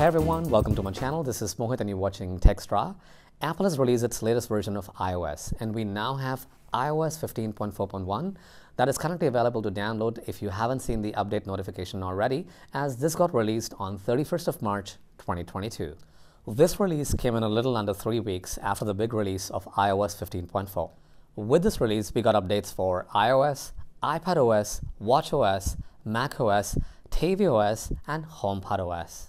Hey everyone, welcome to my channel. This is Mohit and you're watching Techstraya. Apple has released its latest version of iOS and we now have iOS 15.4.1 that is currently available to download if you haven't seen the update notification already, as this got released on 31st of March 2022. This release came in a little under 3 weeks after the big release of iOS 15.4. With this release, we got updates for iOS, iPadOS, watchOS, macOS, tvOS, and HomePod OS.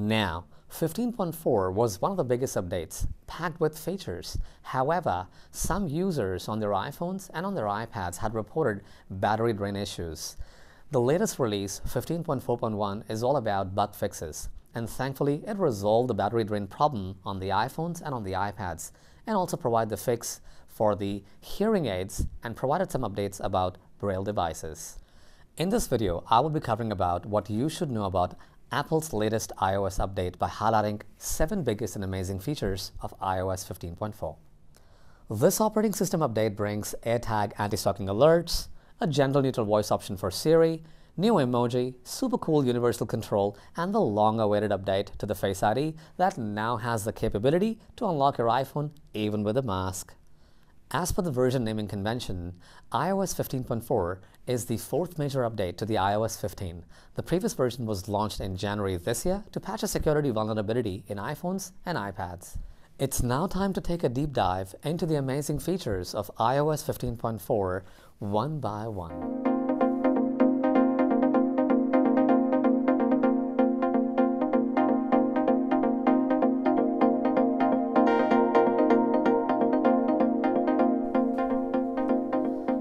Now, 15.4 was one of the biggest updates, packed with features. However, some users on their iPhones and on their iPads had reported battery drain issues. The latest release, 15.4.1, is all about bug fixes, and thankfully it resolved the battery drain problem on the iPhones and on the iPads, and also provided the fix for the hearing aids and provided some updates about Braille devices. In this video, I will be covering about what you should know about Apple's latest iOS update by highlighting 7 biggest and amazing features of iOS 15.4. This operating system update brings AirTag anti-stalking alerts, a gender-neutral voice option for Siri, new emoji, super cool Universal Control, and the long-awaited update to the Face ID that now has the capability to unlock your iPhone even with a mask. As per the version naming convention, iOS 15.4 is the 4th major update to the iOS 15. The previous version was launched in January this year to patch a security vulnerability in iPhones and iPads. It's now time to take a deep dive into the amazing features of iOS 15.4 one by one.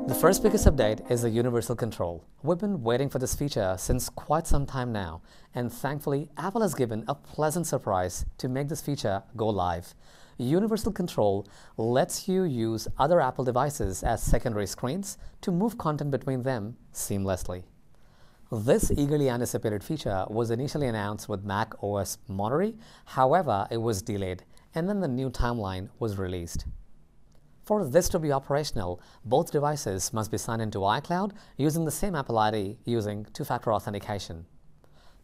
The first biggest update is the Universal Control. We've been waiting for this feature since quite some time now, and thankfully Apple has given a pleasant surprise to make this feature go live. Universal Control lets you use other Apple devices as secondary screens to move content between them seamlessly. This eagerly anticipated feature was initially announced with Mac OS Monterey, however it was delayed, and then the new timeline was released. For this to be operational, both devices must be signed into iCloud using the same Apple ID using 2-factor authentication.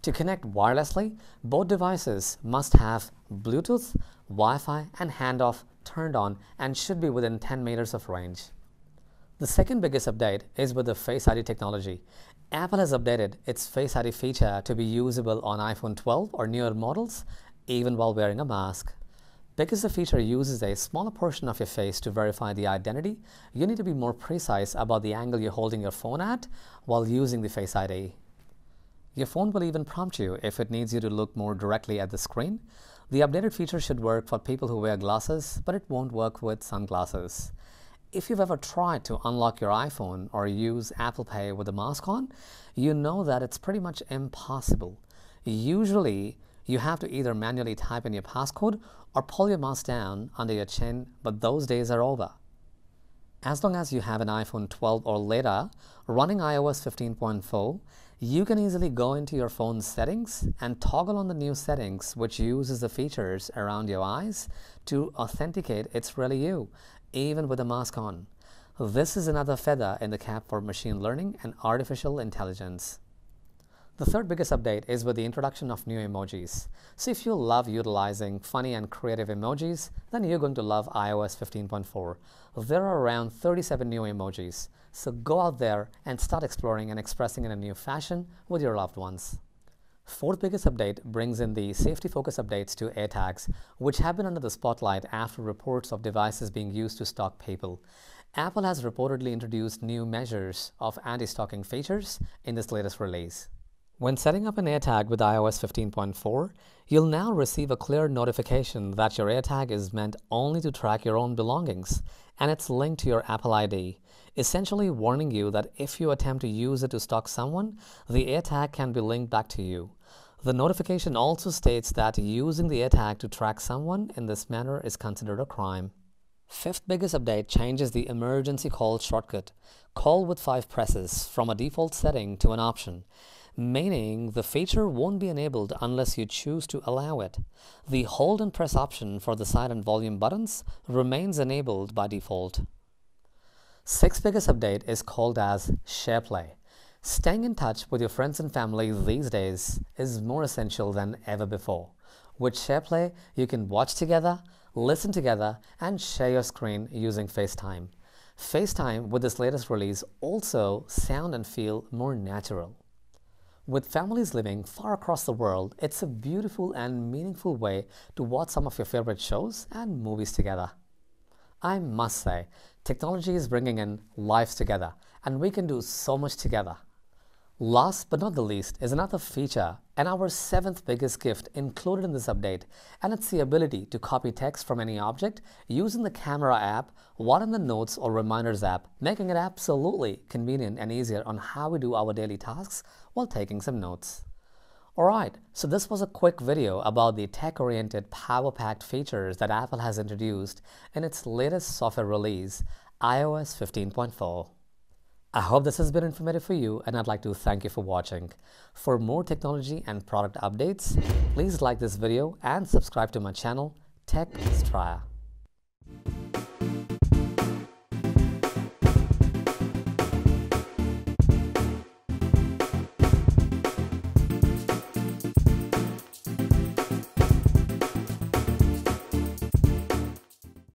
To connect wirelessly, both devices must have Bluetooth, Wi-Fi, and Handoff turned on and should be within 10 meters of range. The second biggest update is with the Face ID technology. Apple has updated its Face ID feature to be usable on iPhone 12 or newer models, even while wearing a mask. Because the feature uses a smaller portion of your face to verify the identity, you need to be more precise about the angle you're holding your phone at while using the Face ID. Your phone will even prompt you if it needs you to look more directly at the screen. The updated feature should work for people who wear glasses, but it won't work with sunglasses. If you've ever tried to unlock your iPhone or use Apple Pay with a mask on, you know that it's pretty much impossible. Usually, you have to either manually type in your passcode or pull your mask down under your chin, but those days are over. As long as you have an iPhone 12 or later running iOS 15.4, you can easily go into your phone's settings and toggle on the new settings, which uses the features around your eyes to authenticate it's really you, even with a mask on. This is another feather in the cap for machine learning and artificial intelligence. The third biggest update is with the introduction of new emojis. So if you love utilizing funny and creative emojis, then you're going to love iOS 15.4. There are around 37 new emojis, so go out there and start exploring and expressing in a new fashion with your loved ones. Fourth biggest update brings in the safety focus updates to AirTags, which have been under the spotlight after reports of devices being used to stalk people. Apple has reportedly introduced new measures of anti-stalking features in this latest release. When setting up an AirTag with iOS 15.4, you'll now receive a clear notification that your AirTag is meant only to track your own belongings, and it's linked to your Apple ID, essentially warning you that if you attempt to use it to stalk someone, the AirTag can be linked back to you. The notification also states that using the AirTag to track someone in this manner is considered a crime. Fifth biggest update changes the emergency call shortcut, call with 5 presses, from a default setting to an option, meaning the feature won't be enabled unless you choose to allow it. The hold and press option for the side and volume buttons remains enabled by default. Sixth biggest update is called as SharePlay. Staying in touch with your friends and family these days is more essential than ever before. With SharePlay, you can watch together, listen together, and share your screen using FaceTime. FaceTime, with this latest release, also sound and feel more natural. With families living far across the world, it's a beautiful and meaningful way to watch some of your favorite shows and movies together. I must say, technology is bringing in lives together, and we can do so much together. Last but not the least is another feature and our 7th biggest gift included in this update, and it's the ability to copy text from any object using the Camera app or in the Notes or Reminders app, making it absolutely convenient and easier on how we do our daily tasks while taking some notes. Alright, so this was a quick video about the tech-oriented, power-packed features that Apple has introduced in its latest software release, iOS 15.4. I hope this has been informative for you, and I'd like to thank you for watching. For more technology and product updates, please like this video and subscribe to my channel, Techstraya.